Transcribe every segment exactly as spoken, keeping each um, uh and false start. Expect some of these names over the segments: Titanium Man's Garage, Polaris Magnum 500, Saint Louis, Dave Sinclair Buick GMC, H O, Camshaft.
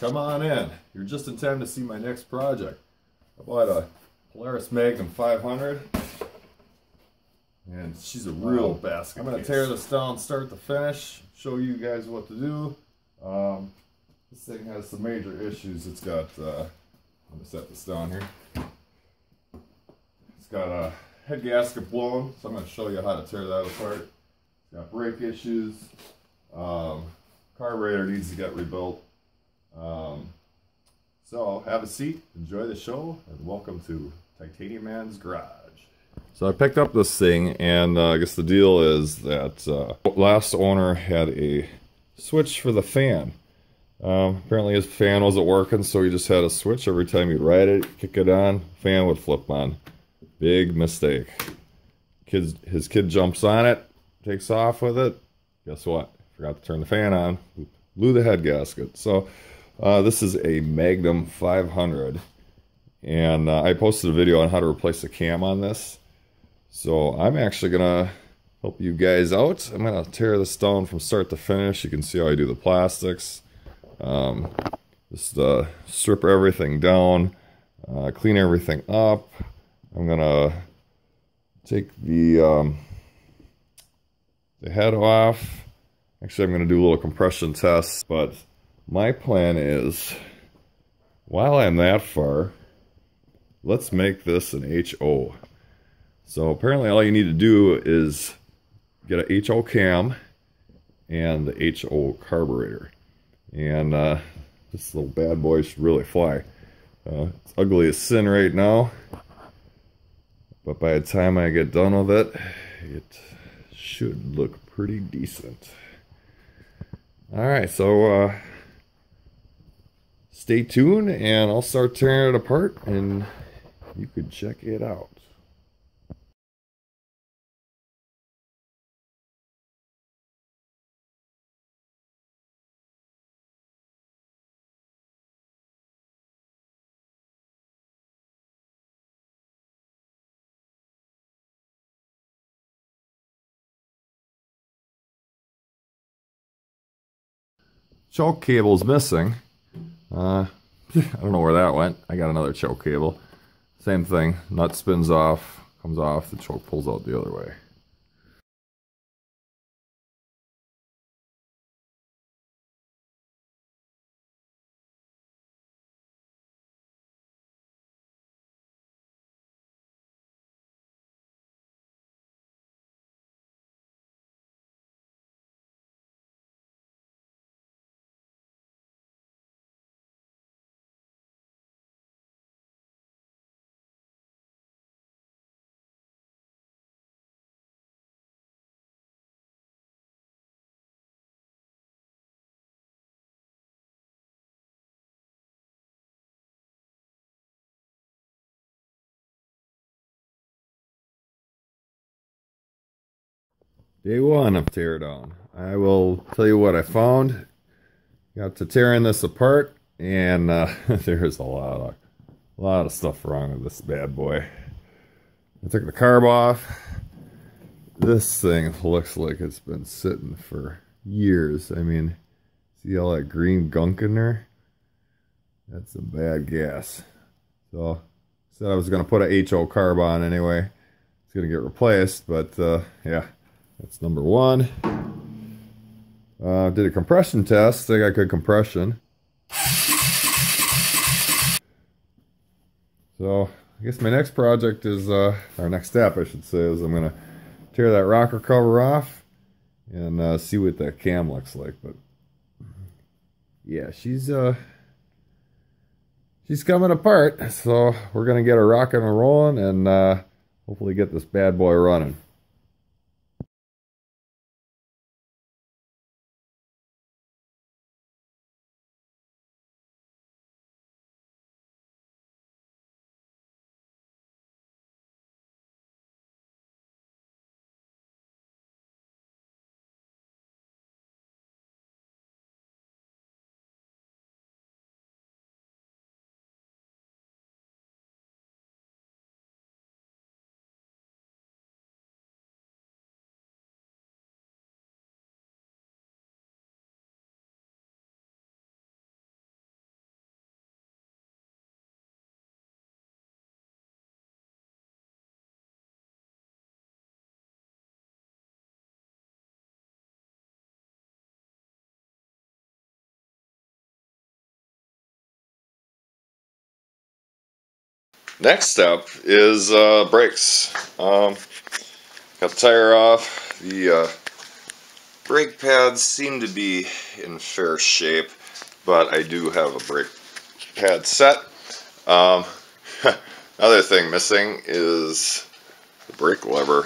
come on in. You're just in time to see my next project. I bought a Polaris Magnum five hundred, and she's a real basket. I'm going to tear this down, start to finish, show you guys what to do. Um, this thing has some major issues. It's got, uh, let me set this down here. It's got a head gasket blown, so I'm going to show you how to tear that apart. It's got brake issues. Um, carburetor needs to get rebuilt. Um, so have a seat, enjoy the show, and welcome to Titanium Man's Garage. So I picked up this thing, and uh, I guess the deal is that uh, last owner had a switch for the fan. Um, apparently his fan wasn't working, so he just had a switch. Every time you'd ride it, kick it on, fan would flip on. Big mistake. Kids, his kid jumps on it, takes off with it. Guess what? Forgot to turn the fan on. Blew the head gasket. So uh, this is a Magnum five hundred, and uh, I posted a video on how to replace the cam on this. So I'm actually gonna help you guys out. I'm gonna tear this down from start to finish. You can see how I do the plastics. Um, just uh, strip everything down, uh, clean everything up. I'm gonna take the um, the head off. Actually, I'm gonna do a little compression test, but my plan is, while I'm that far, let's make this an H O. So apparently all you need to do is get a H O cam and the H O carburetor. And uh, this little bad boy should really fly. Uh, it's ugly as sin right now, but by the time I get done with it, it should look pretty decent. Alright, so uh, stay tuned, and I'll start tearing it apart, and you can check it out. Choke cable's missing. Uh, I don't know where that went. I got another choke cable. Same thing. Nut spins off, comes off, the choke pulls out the other way. Day one of teardown. I will tell you what I found. Got to tearing this apart, and uh, there's a lot of a lot of stuff wrong with this bad boy. I took the carb off. This thing looks like it's been sitting for years. I mean, see all that green gunk in there? That's some bad gas. So said I was gonna put a H O carb on anyway. It's gonna get replaced, but uh, yeah. That's number one. Uh, did a compression test. I got good compression. So I guess my next project is, uh, our next step I should say, is I'm going to tear that rocker cover off and uh, see what that cam looks like. But yeah, she's uh, she's coming apart. So we're going to get her rocking and rolling, and uh, hopefully get this bad boy running. Next up is uh, brakes. Um, got the tire off. The uh, brake pads seem to be in fair shape, but I do have a brake pad set. Um, another thing missing is the brake lever.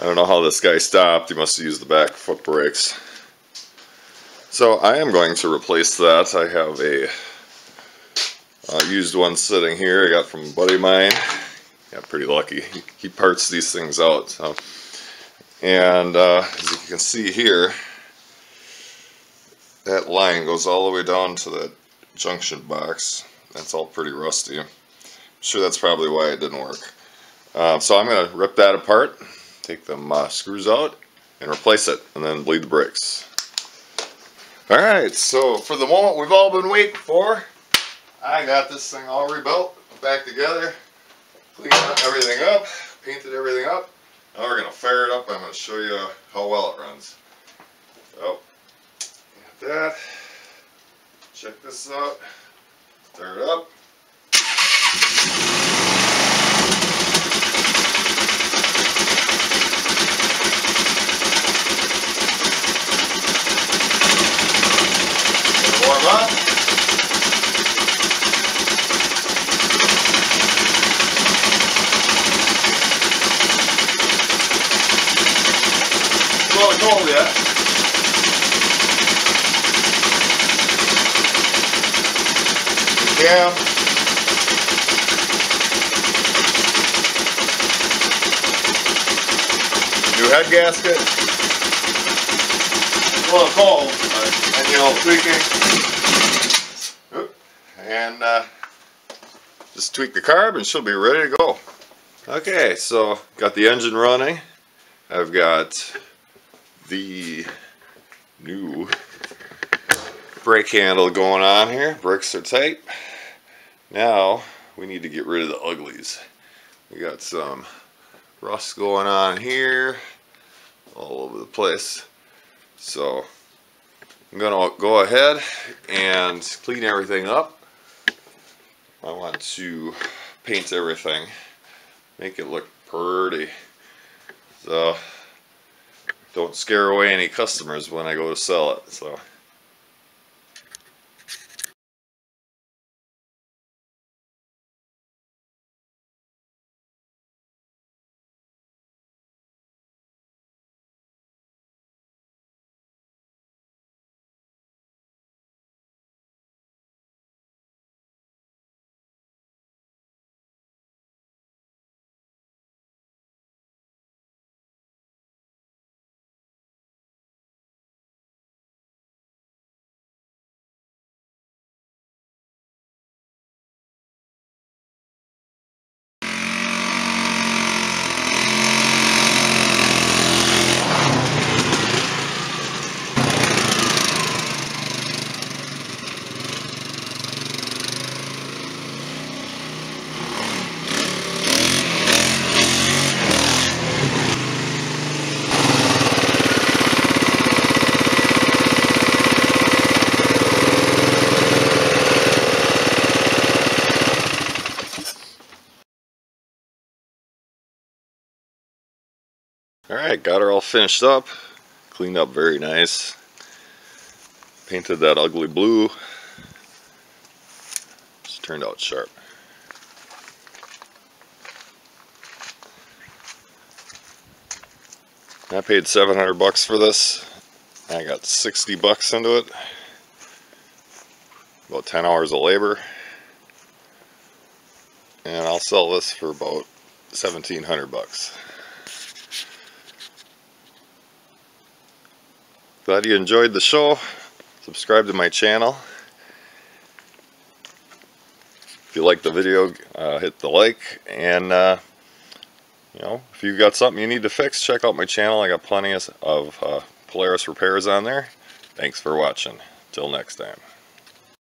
I don't know how this guy stopped. He must have used the back foot brakes. So I am going to replace that. I have a uh, used one sitting here I got from a buddy of mine. Yeah, pretty lucky. He, he parts these things out. So. And uh, as you can see here, that line goes all the way down to that junction box. That's all pretty rusty. I'm sure that's probably why it didn't work. Uh, so I'm going to rip that apart, take the uh, screws out, and replace it, and then bleed the brakes. Alright, so for the moment we've all been waiting for, I got this thing all rebuilt, back together, cleaned everything up, painted everything up. Now we're going to fire it up. I'm going to show you how well it runs. So, got that. Check this out. Start it up. Warm up. It's not cold yet. Yeah. New head gasket. It's a little cold, but manual tweaking. And uh, just tweak the carb and she'll be ready to go. Okay, so got the engine running. I've got the new brake handle going on here. Brakes are tight. Now we need to get rid of the uglies. We got some rust going on here, all over the place. So I'm gonna go ahead and clean everything up. I want to paint everything, make it look pretty, so don't scare away any customers when I go to sell it. So. Alright, got her all finished up, cleaned up very nice, painted that ugly blue, it's turned out sharp. I paid seven hundred bucks for this, I got sixty bucks into it, about ten hours of labor, and I'll sell this for about seventeen hundred bucks. Glad you enjoyed the show. Subscribe to my channel. If you like the video, uh, hit the like. And uh, you know, if you've got something you need to fix, check out my channel. I got plenty of, of uh, Polaris repairs on there. Thanks for watching. Till next time.